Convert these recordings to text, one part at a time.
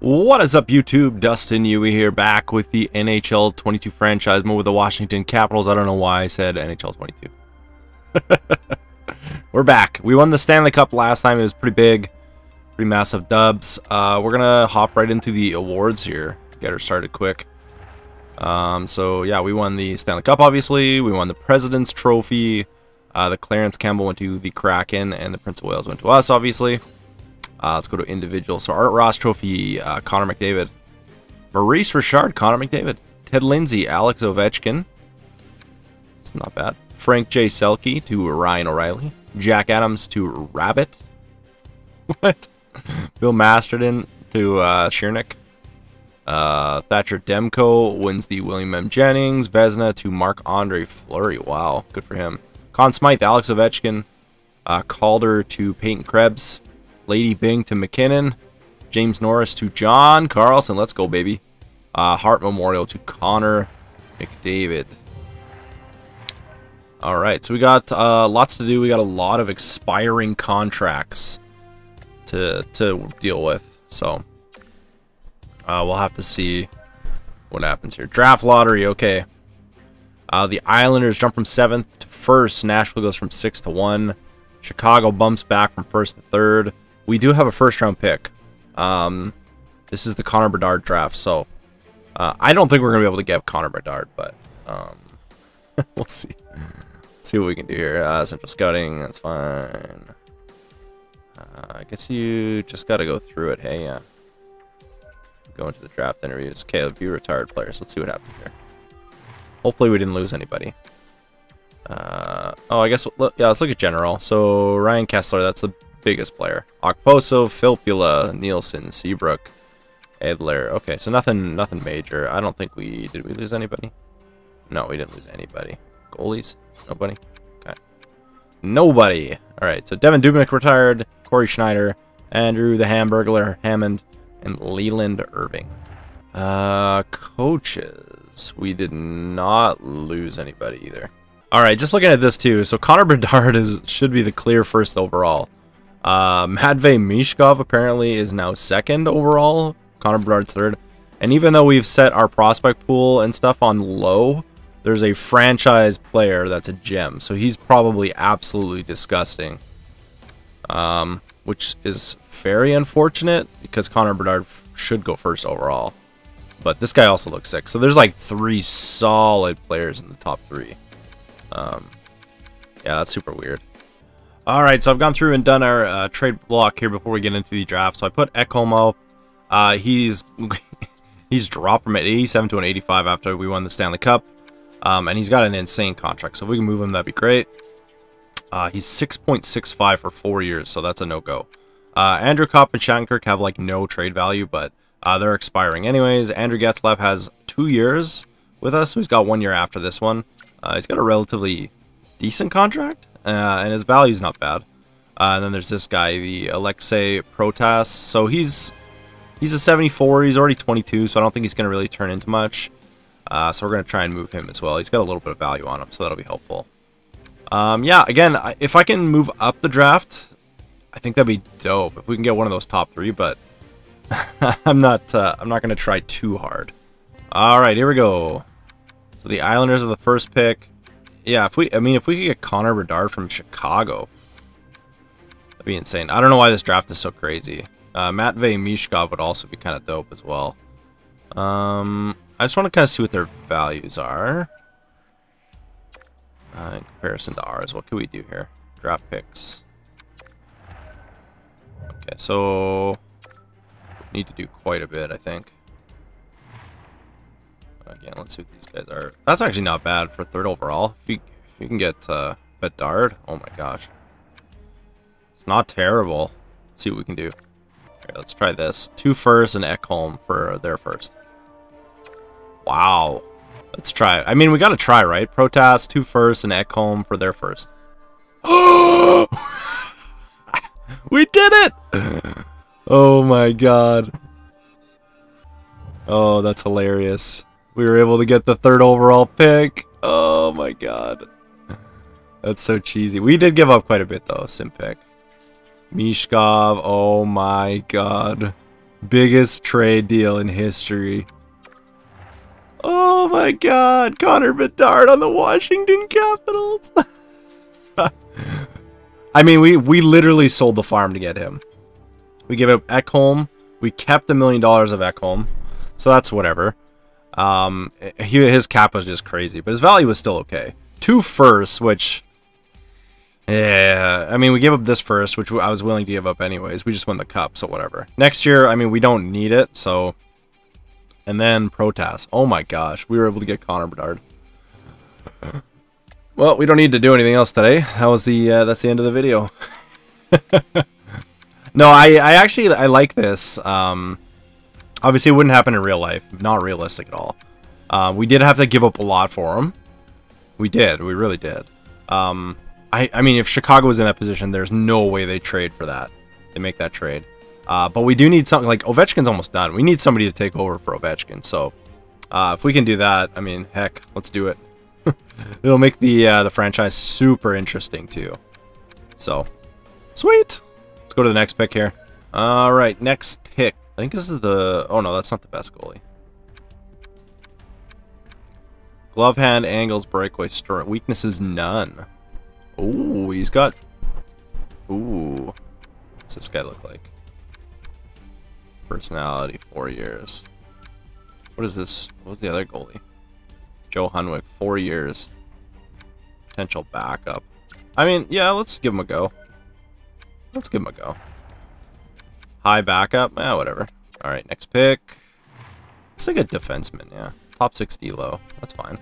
What is up, YouTube? Dustin Yewy here, back with the NHL 22 franchise move with the Washington Capitals. I don't know why I said NHL 22. We're back. We won the Stanley Cup last time. It was pretty big, pretty massive dubs. We're gonna hop right into the awards here. Get her started quick. So yeah, we won the Stanley Cup. Obviously, we won the President's Trophy. The Clarence Campbell went to the Kraken, and the Prince of Wales went to us. Obviously. Let's go to individual. So Art Ross Trophy, Connor McDavid. Maurice Richard, Connor McDavid. Ted Lindsay, Alex Ovechkin. It's not bad. Frank J Selke to Ryan O'Reilly. Jack Adams to Rabbit. What? Bill Masterton to Sheernick. Thatcher Demko wins the William M. Jennings. Vezina to Marc-Andre Fleury. Wow, good for him. Conn Smythe, Alex Ovechkin. Calder to Peyton Krebs. Lady Bing to McKinnon. James Norris to John Carlson. Let's go, baby. Hart Memorial to Connor McDavid. All right, so we got lots to do. We got a lot of expiring contracts to deal with. So we'll have to see what happens here. Draft lottery, okay. The Islanders jump from 7th to 1st. Nashville goes from 6th to 1. Chicago bumps back from 1st to 3rd. We do have a first-round pick. This is the Connor Bedard draft, so I don't think we're going to be able to get Connor Bedard, but we'll see. See what we can do here. Central Scouting, that's fine. I guess you just got to go through it, hey? Yeah. Go into the draft interviews. Okay, view retired players. Let's see what happens here. Hopefully we didn't lose anybody. Oh, I guess, yeah, let's look at general. So, Ryan Kessler, that's the biggest player. Okposo, Filppula, Nielsen, Seabrook, Edler. Okay, so nothing major. I don't think we... Did we lose anybody? No, we didn't lose anybody. Goalies? Nobody? Okay. Nobody! Alright, so Devin Dubnyk retired, Corey Schneider, Andrew the Hamburglar, Hammond, and Leland Irving. Coaches. We did not lose anybody either. Alright, just looking at this too. So Connor Bedard should be the clear first overall. Matvei Michkov apparently is now 2nd overall. Connor Bedard's 3rd. And even though we've set our prospect pool and stuff on low, there's a franchise player that's a gem. So he's probably absolutely disgusting. Which is very unfortunate because Connor Bedard should go first overall. But this guy also looks sick. So there's like 3 solid players in the top 3. Yeah, that's super weird. All right, so I've gone through and done our trade block here before we get into the draft. So I put Ekholm up. He's dropped from an 87 to an 85 after we won the Stanley Cup, and he's got an insane contract. So if we can move him, that'd be great. He's 6.65 for 4 years, so that's a no-go. Andrew Copp and Shattenkirk have like no trade value, but they're expiring anyways. Andrew Getzlaf has 2 years with us, so he's got 1 year after this one. He's got a relatively decent contract, and his value's not bad. And then there's this guy, the Alexei Protas. So he's a 74. He's already 22, so I don't think he's going to really turn into much. So we're going to try and move him as well. He's got a little bit of value on him, so that'll be helpful. Yeah, again, if I can move up the draft, I think that'd be dope if we can get one of those top 3. But I'm not going to try too hard. All right, here we go. So the Islanders are the first pick. Yeah, if we could get Connor Bedard from Chicago, that'd be insane. I don't know why this draft is so crazy. Matvei Michkov would also be kind of dope as well. I just want to kind of see what their values are in comparison to ours. What can we do here? Draft picks. Okay, so need to do quite a bit, I think. Again, let's see what these guys are. That's actually not bad for 3rd overall. If you can get Bedard, oh my gosh. It's not terrible. Let's see what we can do. Okay, let's try this. 2 firsts and Ekholm for their 1st. Wow. Let's try. I mean, we gotta try, right? Protas, 2 firsts, and Ekholm for their 1st. Oh! We did it! Oh my god. Oh, that's hilarious. We were able to get the 3rd overall pick. Oh my god. That's so cheesy. We did give up quite a bit though, Simpek. Michkov, oh my god. Biggest trade deal in history. Oh my god, Connor Bedard on the Washington Capitals. I mean, we literally sold the farm to get him. We gave up Ekholm. We kept $1 million of Ekholm. So that's whatever. His cap was just crazy, but his value was still okay. 2 firsts, which... yeah, I mean, we gave up this first, which I was willing to give up anyways. We just won the cup, so whatever. Next year, I mean, we don't need it, so... and then Protas. Oh my gosh, we were able to get Connor Bedard. Well, we don't need to do anything else today. That was the, that's the end of the video. No, I actually like this. Obviously, it wouldn't happen in real life. Not realistic at all. We did have to give up a lot for him. We did. We really did. I mean, if Chicago was in that position, there's no way they trade for that. They make that trade. But we do need something. Like, Ovechkin's almost done. We need somebody to take over for Ovechkin. So, if we can do that, I mean, heck, let's do it. It'll make the franchise super interesting, too. So, sweet. Let's go to the next pick here. All right, next pick. I think this is the... oh, no, that's not the best goalie. Glove hand, angles, breakaway, stir. Weaknesses, none. Ooh, he's got... ooh. What's this guy look like? Personality, 4 years. What is this? What was the other goalie? Joe Hunwick, 4 years. Potential backup. I mean, yeah, let's give him a go. Let's give him a go. High backup? Eh, whatever. Alright, next pick. It's like a defenseman, yeah. Top 60 low. That's fine.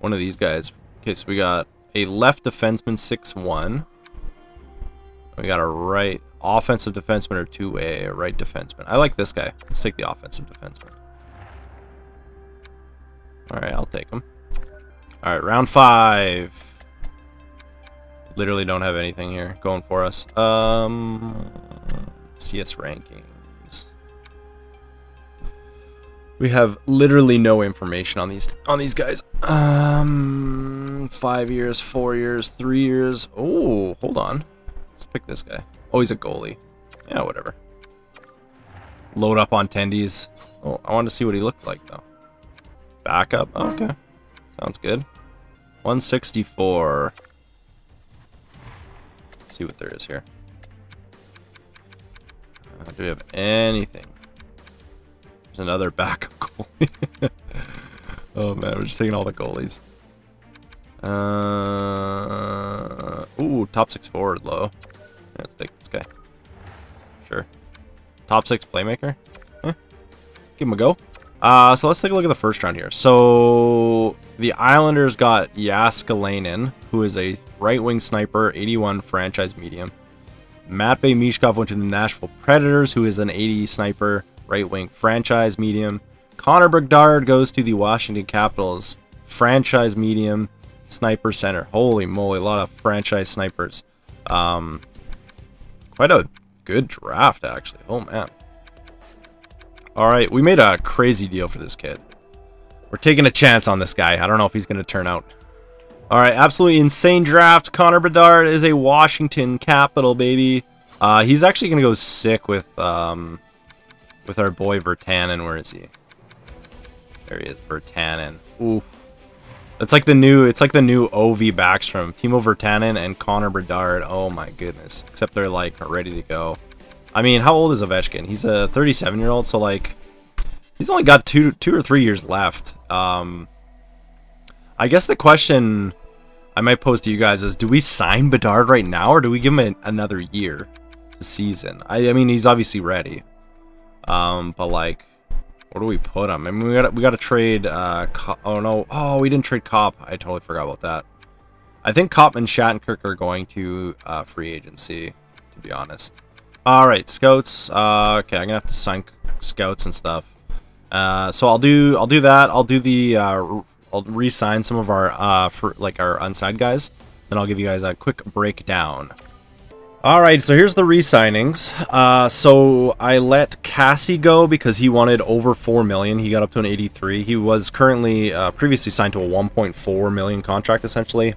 One of these guys. Okay, so we got a left defenseman, 6'1". We got a right offensive defenseman or 2A, a right defenseman. I like this guy. Let's take the offensive defenseman. Alright, I'll take him. Alright, round 5. Literally don't have anything here going for us. CS rankings. We have literally no information on these guys. 5 years, 4 years, 3 years. Oh, hold on. Let's pick this guy. Oh, he's a goalie. Yeah, whatever. Load up on tendies. Oh, I wanted to see what he looked like though. Backup. Oh, okay, sounds good. 164. See what there is here. Do we have anything? There's another backup goalie. Oh man, we're just taking all the goalies. Ooh, top 6 forward low. Yeah, let's take this guy. Sure. Top 6 playmaker. Eh, give him a go. So let's take a look at the first round here. So the Islanders got Yaskalainen, who is a right wing sniper, 81 franchise medium. Matvei Michkov went to the Nashville Predators, who is an 80 sniper, right wing franchise medium. Connor Bedard goes to the Washington Capitals, franchise medium, sniper center. Holy moly, a lot of franchise snipers. Quite a good draft, actually. Oh man. Alright, we made a crazy deal for this kid. We're taking a chance on this guy. I don't know if he's going to turn out. Alright, absolutely insane draft. Connor Bedard is a Washington Capital, baby. He's actually going to go sick with our boy Vertanen. Where is he? There he is, Vertanen. Ooh. It's like the new OV Backstrom. Timo Vertanen and Connor Bedard. Oh my goodness. Except they're like ready to go. I mean, how old is Ovechkin? He's a 37-year-old, so like, he's only got two or three years left. I guess the question I might pose to you guys is, do we sign Bedard right now, or do we give him another year, a season? I mean, he's obviously ready, but like, where do we put him? I mean, we gotta trade. Oh no, oh we didn't trade Copp. I totally forgot about that. I think Copp and Shattenkirk are going to free agency, to be honest. Alright, scouts. Okay, I'm gonna have to sign scouts and stuff. So I'll do that. I'll do the I'll re-sign some of our for like our unsigned guys. Then I'll give you guys a quick breakdown. Alright, so here's the re-signings. So I let Cassie go because he wanted over 4 million. He got up to an 83. He was currently previously signed to a 1.4 million contract essentially.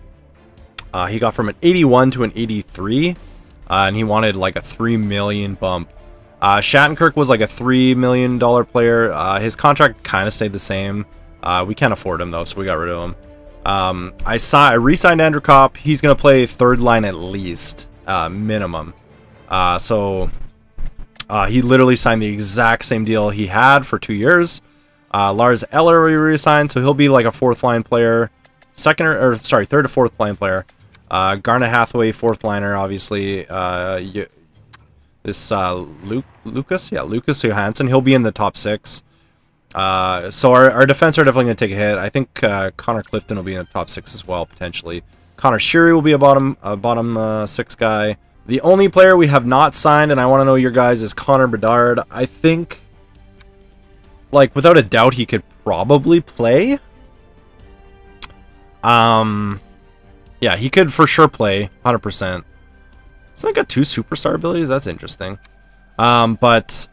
He got from an 81 to an 83. And he wanted like a 3 million bump. Shattenkirk was like a $3 million player. His contract kind of stayed the same. We can't afford him though, so we got rid of him. I re-signed Andrew Copp. He's going to play third line at least, minimum. He literally signed the exact same deal he had for 2 years. Lars Eller we re-signed, so he'll be like a fourth line player. Third to fourth line player. Garnet Hathaway, fourth liner, obviously. Lucas Johansson, he'll be in the top six. So our defense are definitely going to take a hit. I think Connor Clifton will be in the top six as well, potentially. Connor Sheary will be a bottom six guy. The only player we have not signed, and I want to know your guys, is Connor Bedard. I think, like, without a doubt, he could probably play. Yeah, he could for sure play, 100%. He's not got two superstar abilities. That's interesting. But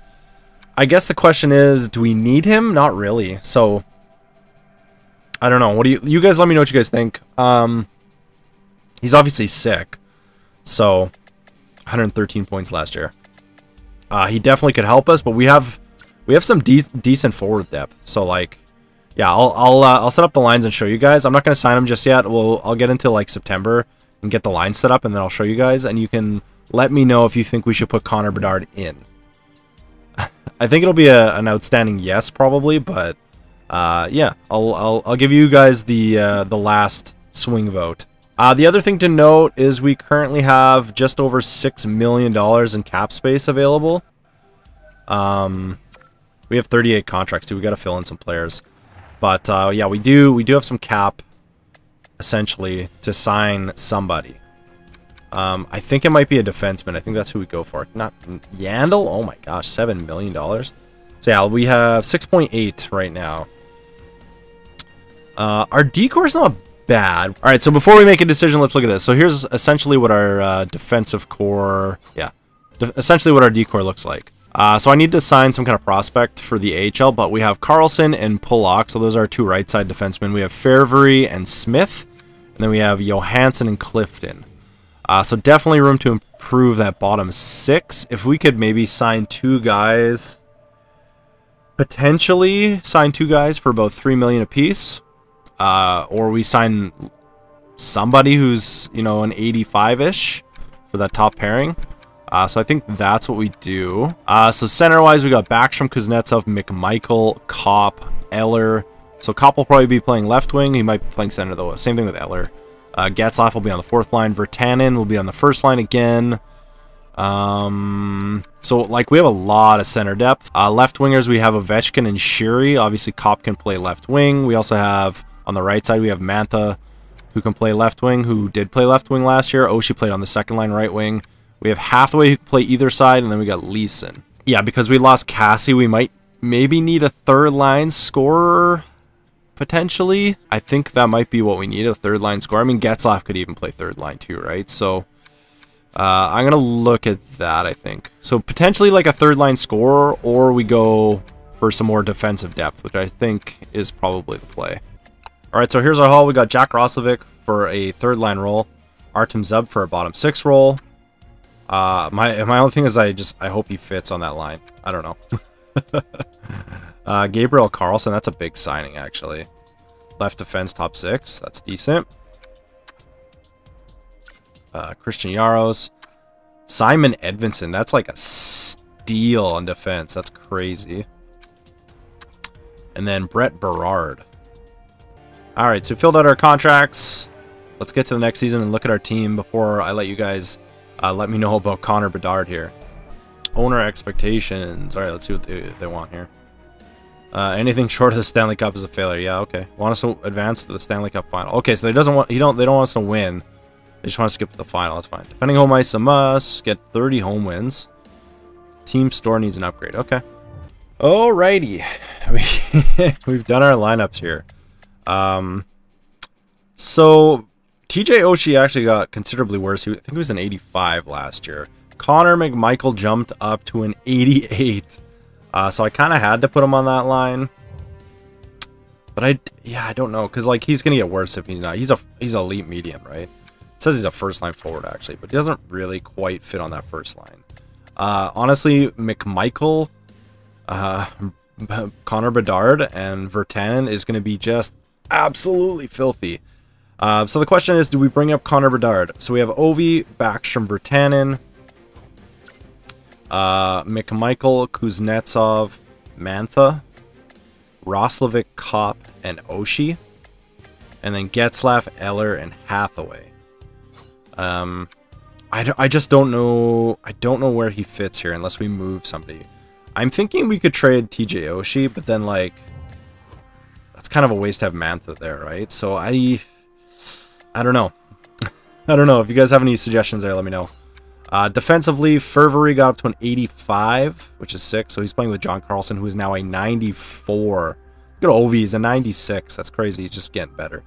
I guess the question is, do we need him? Not really. So I don't know. What do you guys? Let me know what you guys think. He's obviously sick. So 113 points last year. He definitely could help us, but we have some decent forward depth. So like, yeah, I'll set up the lines and show you guys. I'm not gonna sign him just yet. I'll get into like September and get the line set up, and then I'll show you guys, and you can let me know if you think we should put Connor Bedard in. I think it'll be an outstanding yes, probably, but yeah, I'll give you guys the last swing vote. The other thing to note is we currently have just over $6 million in cap space available. We have 38 contracts too. We got to fill in some players, but yeah, we do have some cap essentially to sign somebody. I think it might be a defenseman. I think that's who we go for. Not Yandel. Oh my gosh, $7 million. So yeah, we have 6.8 right now. Our decor is not bad. All right, so before we make a decision, let's look at this. So here's essentially what our defensive core, yeah, essentially what our decor looks like. So I need to sign some kind of prospect for the AHL, but we have Carlson and Pulock. So those are our two right side defensemen. We have Fairbury and Smith, and then we have Johansson and Clifton. So definitely room to improve that bottom six. If we could maybe sign two guys, potentially sign two guys for about $3 million a piece, or we sign somebody who's, you know, an 85-ish for that top pairing. So I think that's what we do. So center-wise, we got Backstrom, Kuznetsov, McMichael, Copp, Eller. So Copp will probably be playing left wing. He might be playing center though. Same thing with Eller. Getzlaf will be on the fourth line. Vertanen will be on the first line again. So like we have a lot of center depth. Left wingers, we have Ovechkin and Sheary. Obviously Copp can play left wing. We also have on the right side, we have Mantha, who can play left wing, who did play left wing last year. Oshie played on the second line right wing. We have Hathaway who can play either side, and then we got Leason. Yeah, because we lost Cassie, we might maybe need a third line scorer. Potentially, I think that might be what we need, a third line score. I mean, Getzlaf could even play third line too, right? So I'm gonna look at that. I think so, potentially like a third line scorer, or we go for some more defensive depth, which I think is probably the play. All right, so here's our haul. We got Jack Roslovic for a third line role, Artem Zub for a bottom six role. My only thing is I hope he fits on that line. I don't know. Gabriel Carlson, that's a big signing actually. Left defense, top six, that's decent. Christian Yaros, Simon Edvinson, that's like a steal on defense. That's crazy. And then Brett Berard. All right, so we filled out our contracts. Let's get to the next season and look at our team before I let you guys let me know about Connor Bedard here. Owner expectations. All right, let's see what they want here. Anything short of the Stanley Cup is a failure. Yeah, okay. Want us to advance to the Stanley Cup final? Okay, so they don't want us to win. They just want to skip to the final. That's fine. Defending home ice, a must. Get 30 home wins. Team store needs an upgrade. Okay. Alrighty, we've done our lineups here. So TJ Oshie actually got considerably worse. I think he was an 85 last year. Connor McMichael jumped up to an 88. So I kind of had to put him on that line, but I don't know, because like he's gonna get worse if he's not. He's a elite medium, right? It says he's a first line forward actually, but he doesn't really quite fit on that first line. Honestly, McMichael, Connor Bedard, and Vertanen is going to be just absolutely filthy. So the question is, do we bring up Connor Bedard? So we have Ovi, Backstrom, Vertanen, McMichael, Kuznetsov, Mantha, Roslovic, Copp, and Oshie, and then Getzlaf, Eller, and Hathaway. I just don't know. I don't know where he fits here unless we move somebody. I'm thinking we could trade TJ Oshie, but then like that's kind of a waste to have Mantha there, right? So I don't know. I don't know. If you guys have any suggestions there, let me know. Defensively, Fervery got up to an 85, which is sick. So he's playing with John Carlson, who is now a 94. Look at Ovi, he's a 96. That's crazy. He's just getting better.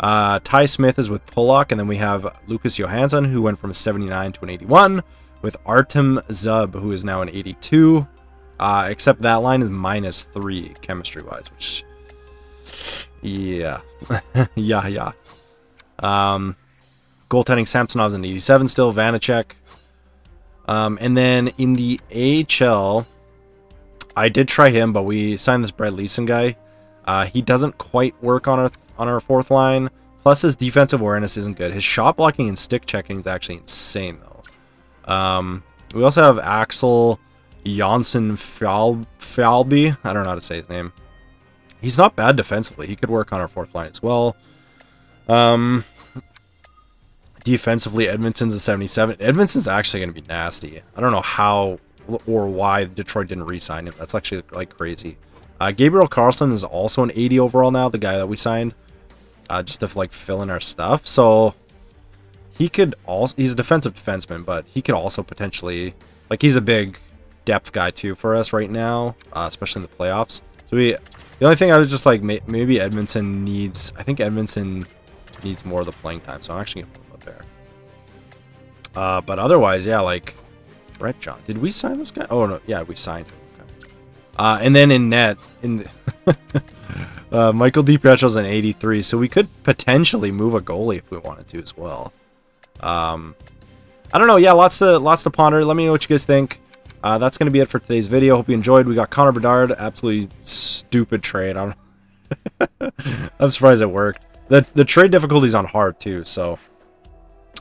Ty Smith is with Pollock, and then we have Lucas Johansson, who went from a 79 to an 81, with Artem Zub, who is now an 82. Except that line is -3 chemistry-wise, which, yeah, yeah. Goaltending, Samsonov's an 87 still. Vanacek. And then in the AHL, I did try him, but we signed this Brett Leason guy. He doesn't quite work on our fourth line. Plus, his defensive awareness isn't good. His shot blocking and stick checking is actually insane, though. We also have Axel Janssen Falby. I don't know how to say his name. He's not bad defensively. He could work on our fourth line as well. Defensively, Edmonton's a 77. Edmonton's actually going to be nasty. I don't know how or why Detroit didn't re-sign him. That's actually like crazy. Gabriel Carlson is also an 80 overall now, the guy that we signed, just to like fill in our stuff. So he could also, he's a defensive defenseman, but he could also potentially, like, he's a big depth guy too for us right now, especially in the playoffs. So the only thing I was just like, maybe Edmonton needs, I think Edmonton needs more of the playing time. So I'm actually going to put him up there. But otherwise, yeah, like Brett John, did we sign this guy? Oh no. Yeah, we signed him. And then in net, Michael DiPietro's an 83, so we could potentially move a goalie if we wanted to as well. I don't know. Yeah, lots to ponder. Let me know what you guys think. That's going to be it for today's video. Hope you enjoyed. We got Connor Bedard, absolutely stupid trade. I'm surprised it worked. The trade difficulty's on hard too, so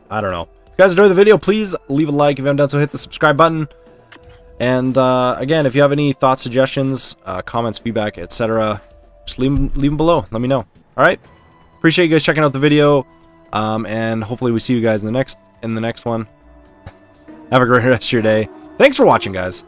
I don't know. If you guys enjoyed the video, please leave a like. If you haven't done so, hit the subscribe button. And again, if you have any thoughts, suggestions, comments, feedback, etc., just leave them below. Let me know. All right, appreciate you guys checking out the video, and hopefully we see you guys in the next one. Have a great rest of your day. Thanks for watching, guys.